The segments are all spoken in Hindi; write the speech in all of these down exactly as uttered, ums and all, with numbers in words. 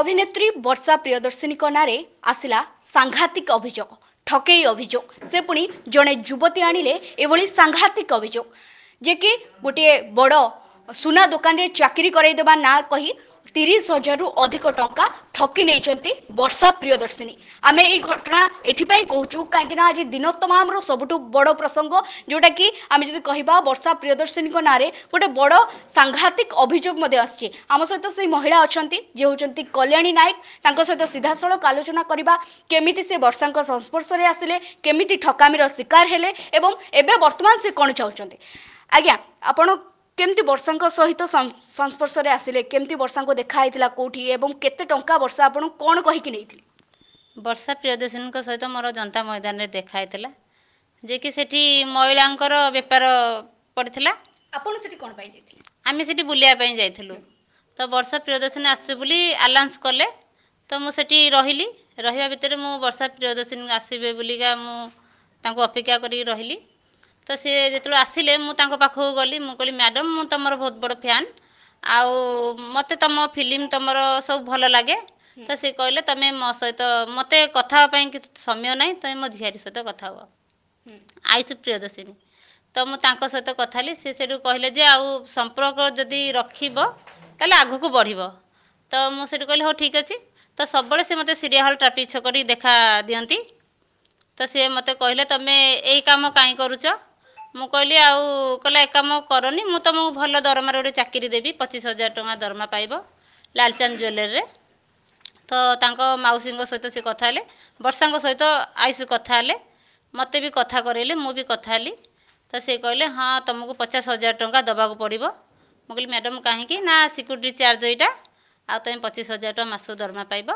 अभिनेत्री वर्षा प्रियदर्शिनी नारे आसला सांघातिक अभियोग ठकई अभियोग से पुणी जड़े युवती आणिले एभली सांघातिक अभियोग जे कि गोटे बड़ सुना दुकान रे चाकरी करईदेबा ना कही तीस हजार रु अधिक टंका ठकी नहीं वर्षा प्रियदर्शिनी। आम ये घटना एपाई कहूँ कहीं आज दिन तमाम सबुठू बड़ प्रसंग जोटा कि आम जो कहवा वर्षा प्रियदर्शिनी नाँ में गोटे बड़ सांघातिक अभियोग आम सहित से महिला अच्छा जे होती कल्याणी नायक तांको सहित सीधा सड़क आलोचना करवा केमी से वर्षा संस्पर्श में आसिले केमी ठकामीर शिकार हेले एवं बर्तमान से कौन चाहते आज्ञा आपण केमती वर्षा सहित संस्पर्श में आसिले केमती वर्षा को देखाई कौटी एवं केते टंका वर्षा आपन कौन कहीकि नहीं वर्षा प्रियदर्शिनी सहित मोर जनता मैदान रे देखाई जे कि सेठी महिला बेपार पड़ता आपन सेठी कोन पाई जेथि आमी सेठी बुलिया पई जाइथिलु तो वर्षा प्रियदर्शिनी आसे बुली अलाउंस कले तो मु सेठी रहिली रहिबा भितर मु वर्षा प्रियदर्शिनी आसीबे बुलिका मु तांको अपेक्षा करी रहिली तो सी जो आसिले मुझे गली मुझे मैडम मु तुम बहुत बड़ फैन आउ मत तुम फिल्म तुम सब भल लगे तो सी कहले तुम मो सहित मत कथापाई कि समय ना तुम मो झी सहित कथ आयुष प्रियदर्शिनी तो मुझे सहित कथी सी से कहले जे आउ संपर्क जदि रखब तेल आग को बढ़ तो मुझे कहली हाँ ठीक अच्छे तो सब से मत सीरिया हल ट्राफिक छक देखा दिखती तो सी मत कहले तुम यही कम कहीं करुच मु कहली आउ कहला एक कम करनी मु तुमको भल दरमा गोटे चाकरी देवी पचीस हजार टका दरमा पाइब लालचंद ज्वेलरी तो मौसी सहित सी कथा वर्षा सहित आयुषु कथा मत भी कथा करेले मु भी कथा तो सी कहले हाँ तुमको पचास हजार टका दवा पड़ो मु कहली मैडम कहीं ना सिक्यूरीटी चार्ज यहाँ आउ तुम पचीस हजार टका मासक दरमा पाइब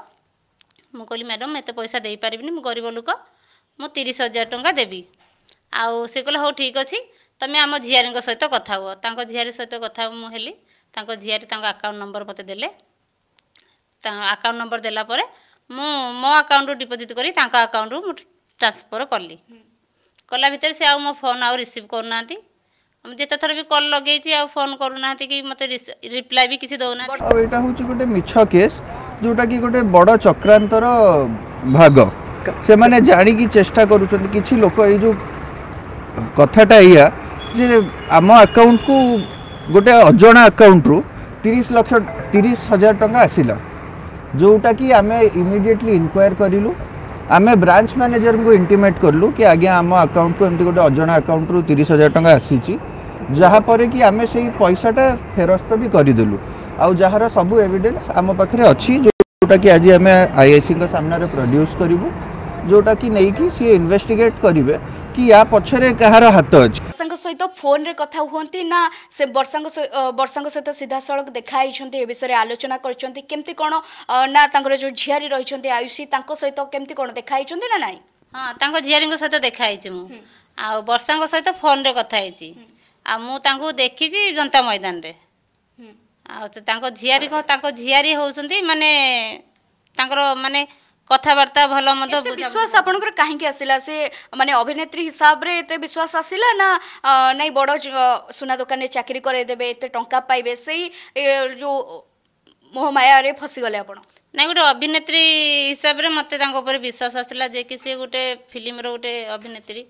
मु कहली मैडम एत पैसा दे पारिबिनी मु गरीब लोक मु तीस हजार टका देवी आउ से कहले हाँ ठीक अच्छे तुम्हें आम झील सहित कथ हुआ झी सहित कथ मुझे झील अकाउंट नंबर मत दे अकाउंट नंबर देलापर मु मो अकाउंट डिपोजिट करी अकाउंट रु ट्रांसफर कली कला भितर से आउ मो फोन आउ रिसीव करना जिते थर भी कल लगे आउ फोन करूना कि मत रिप्लाई भी किसी दौना यहाँ हूँ गोटे मिछ केस जोटा कि गोटे बड़ चक्रांतर भाग से मैंने जाणी चेष्टा करो कथाटा या जे आम अकाउंट को गोटे अजना अकाउंट रु तीस लक्ष तीस हजार टंका आसिला जोटा कि आम इमिडिएटली इनक्वायर करूँ आम ब्रांच मैनेजर को इंटिमेट करलु कि आज्ञा आम अकाउंट को एमती गोटे अजना अकाउंट रु तीस हजार टंका आसीची जहाँपर कि आम से पैसाटा फेरस्त भी करदेलु आउ जार सबू एविडेंस आम पाखे अच्छी जोटा कि आज आम आईआईसी सामने प्रोड्यूस करूँ जोटा कि नहीं कि सी इन्वेस्टिगेट करिवे कि या पछरे कहार हाथ अछि। वर्षा सहित फोन रे कथा होंती ना से वर्षा वर्षा सहित सीधा सड़क देखाई छथि ए विषय आलोचना करछथि केमति कोन ना तांकर जो झियारी रहि छथि आयुषी तांको सहित केमति कोन देखाई छथि ना नाही हां तांको झियारी सहित देखाई छी मु आ वर्षा सहित फोन रे कथा हे छी आ मु तांको देखि छी जनता मैदान रे आ तांको झियारी को तांको झियारी होसंती माने तांकर माने कथबार्ता भल मत विश्वास आपंकर कहीं आसला से माने अभिनेत्री हिसाब रे एते विश्वास आसला ना नहीं बड़ सुना दुकान रे चाकरी करईदेवे एते टंका पाइबे से जो मोहमाया रे फसीगले आप ना गोटे अभिनेत्री हिसाब रे मते तांको ऊपर विश्वास आसला जे कि से गोटे फिल्म रो गोटे अभिनेत्री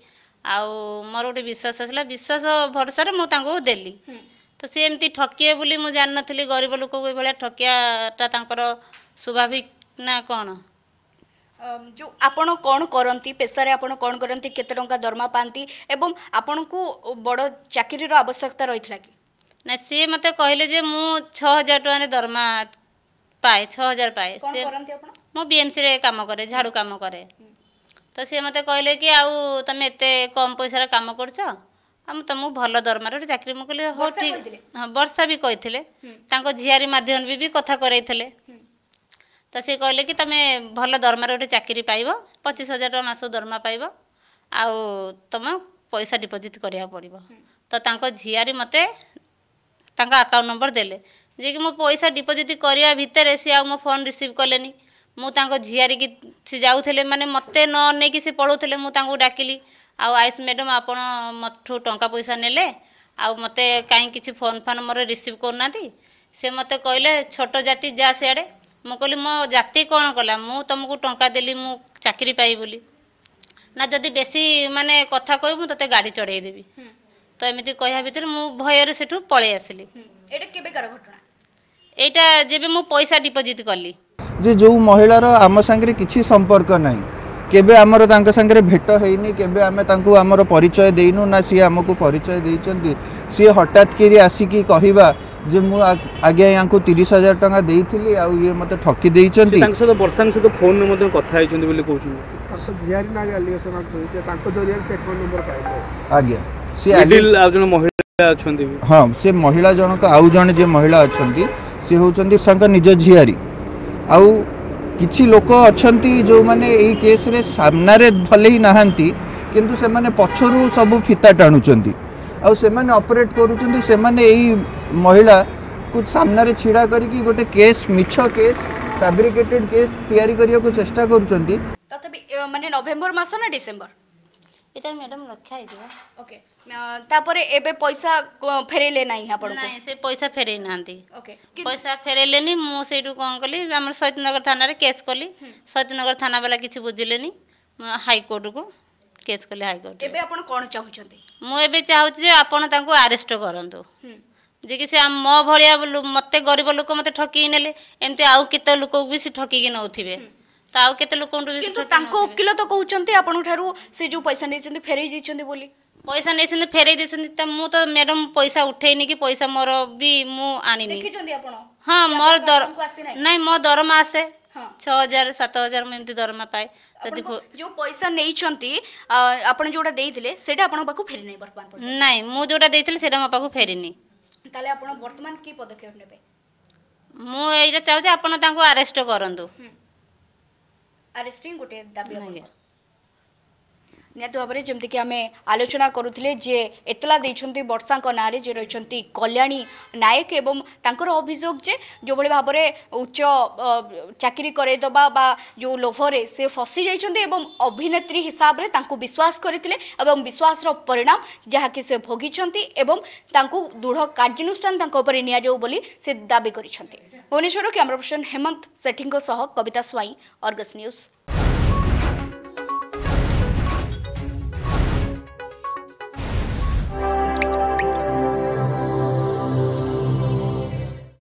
आउ मोर गोटे विश्वास आसला विश्वास भरोसा रे मु तांको देली तो से एमती ठकिए बोली मु जान नथली गरीब लोक को ए भले ठकियाटा तांकर स्वाभाविक ना कोन जो आपण कौन करती पेशारे आपड़ कौन करती केते टंका दरमा पाती एवं आपण को बड़ चाकरी रो आवश्यकता रही था कि ना सी मत कहले जे मु छह हजार टका दरमा पाए छह हजार पाए से मो बीएमसी रे काम करे झाड़ू काम करे तो सी मत कहले कि आउ तुम एते कम पैसा रे काम करछ हम तुमको भल दरमा रे चाकरी मु कहले हो ठीक हां वर्षा भी कहिथिले तांको झियारी माध्यम भी भी कथा करैथिले तो सी कहले कि तुम भल दरमा गोटे चाकरी पाइब पचीस हजार टका मास दरमा पाइब आउ तुम पैसा डिपोजिट करा पड़ो तो झियारी मत अकाउंट नंबर देले जे कि मो पैसा डिपोजिट करा भितर सी आउ मो फोन रिसीव कलेनी मुझे झियारी की सी जाऊे माने मत न नहीं कि सी पलाऊे मुझे डाकिली आउ आयुष मैडम आप मठू टंका पैसा नेले आउ मत कहीं किसी फोन फान मोर रिसीव करना से मत कहले छोट जाति जा सियाड़े मु कहली मो जाति कौन कला मु तुमको टंका देली मु चाकरी पाई बोली ना जदि बेसी माने कथा कहू मु तते गाड़ी चढ़ाई देबी तो एमिति कहया भीतर मु भयर सेठू पळे आसली। एटा केबे कर घटना एटा जेबे मु पैसा डिपॉजिट करली जे जो महिला रो आम संगे किछि संपर्क नाही केबे आमर तांका संगे भेट हेनी केबे आमे तांकू आमर परिचय देइनु ना सी हमकू परिचय देइचंती सी हठात केरी आसी की कहबा जे मु आगे यांकू तीस हजार टका देइथिली आ ये मते ठकी देइचंती तांका तो वर्षान से तो फोन में मते कथा आइचंती बोली कहू अस बिहारी ना एलिगेशन आ कोइते तांका जरिया से फोन नंबर पाइबो आगे सी मिडिल आ जन महिला अछंती हां से महिला जनक आउ जन जे महिला अछंती से होचंती संग निज झियारी आ किसी लोक अच्छा जो मैंने यही केस रे सामना रे भले ही नहांती किंतु से मैंने पछरु सबू फिता टाणुचंती आ से मैंने ऑपरेट करूचंती से मैंने यही महिला कुछ सामना रे छिड़ा करके गोटे केस मिछो केस फैब्रिकेटेड केस तैयारी करिया को चेष्टा करूचंती। तथापि माने नवंबर मास ना डिसेंबर एटा मैडम रखा है ओके तापरे एबे पैसा फेरेले नाही आपण नाही से पैसा फेरे नांती ओके पैसा फेरेलेनी मु सेटू कोन कली हमर सत्यनगर थाना रे केस कली सत्यनगर थाना वाला किछ बुझिलेनी हाई कोर्ट को केस कली हाई कोर्ट एबे आपण कोन चाहू छथि मु एबे चाहू जे आपण तांको अरेस्ट करंतो जे कि से मो भलिया मते गरीब लोक मते ठकी नेले एमते आउ केते लोक भी से ठकी के नउथिबे तो आउ केते लोक किंतु तांको वकील तो कहउचंती आपण ठारू से जो पैसा नै छथि फेरे दै छथि बोली पैसा नहीं सिंदे फेरे दे सिंदे तब मु तो मैडम पैसा उठे नहीं कि पैसा मोर भी मु आनी नहीं देखि चंदी आपण हां मोर दर नहीं मो दरमा आसे छह हजार सात हजार मेमती दरमा पाए त जो पैसा नहीं चंती आपण जोटा देइथिले सेटा आपण बाकू फेरि नहीं वर्तमान नहीं मु जोटा देइथिले सेटा म बाकू फेरि नहीं ताले आपण वर्तमान की पदक्षेप नेबे मु एटा चाहू जे आपण तांको अरेस्ट करंदो अरेस्टिंग गुटे दाबी आपण निहत भाव में जमीक आम आलोचना करुले जे एतला दे वर्षा ना जे रही कल्याणी नायक एवं तांकर अभियोग जे जो भाव में उच्च चाकरी करईदबा बा जो लोभरे से फसी जाइए अभिनेत्री हिसाब से विश्वास करते एवं विश्वास परिणाम जहाँकि से भोगिंट एवं दृढ़ कार्यानुष्ठान नि दावी कर भुवनेश्वर कैमरा पर्सन हेमंत सेठी सह कविता स्वाई अर्गस न्यूज।